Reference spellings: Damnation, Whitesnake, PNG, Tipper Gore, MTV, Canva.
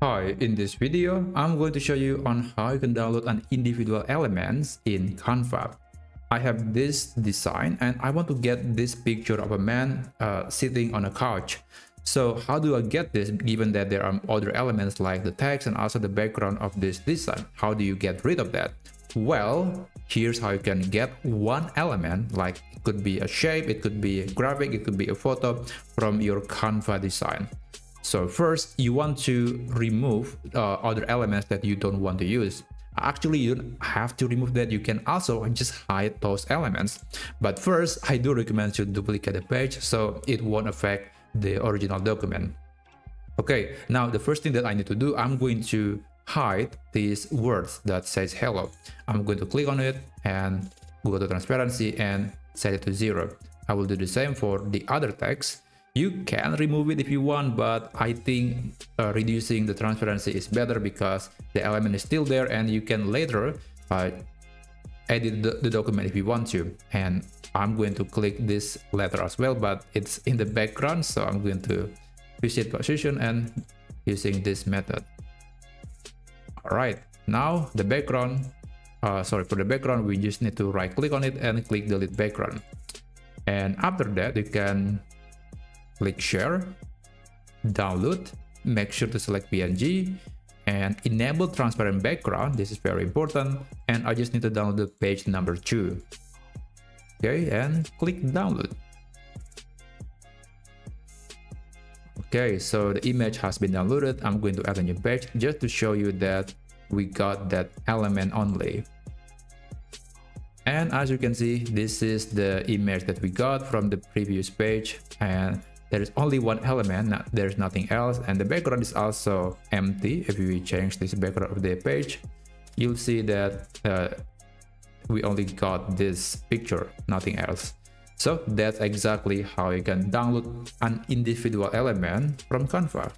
Hi, in this video, I'm going to show you on how you can download an individual elements in Canva. I have this design and I want to get this picture of a man sitting on a couch. So how do I get this given that there are other elements like the text and also the background of this design? How do you get rid of that? Well, here's how you can get one element, like it could be a shape, it could be a graphic, it could be a photo from your Canva design. So first, you want to remove other elements that you don't want to use. Actually, you don't have to remove that. You can also just hide those elements. But first, I do recommend you duplicate the page so it won't affect the original document. Okay, now the first thing that I need to do, I'm going to hide these words that says hello. I'm going to click on it and go to transparency and set it to 0. I will do the same for the other text. You can remove it if you want, but I think reducing the transparency is better because the element is still there and you can later edit the document if you want to. And I'm going to click this letter as well, but it's in the background. So I'm going to visit position and using this method. All right, now the background, for the background, we just need to right click on it and click delete background. And after that, you can click share, download, make sure to select PNG and enable transparent background. This is very important. And I just need to download the page number 2. Okay, and click download. Okay, so the image has been downloaded. I'm going to add a new page just to show you that we got that element only. And as you can see, this is the image that we got from the previous page. And there is only one element, there's nothing else, and the background is also empty. If we change this background of the page, you'll see that we only got this picture, nothing else. So that's exactly how you can download an individual element from Canva.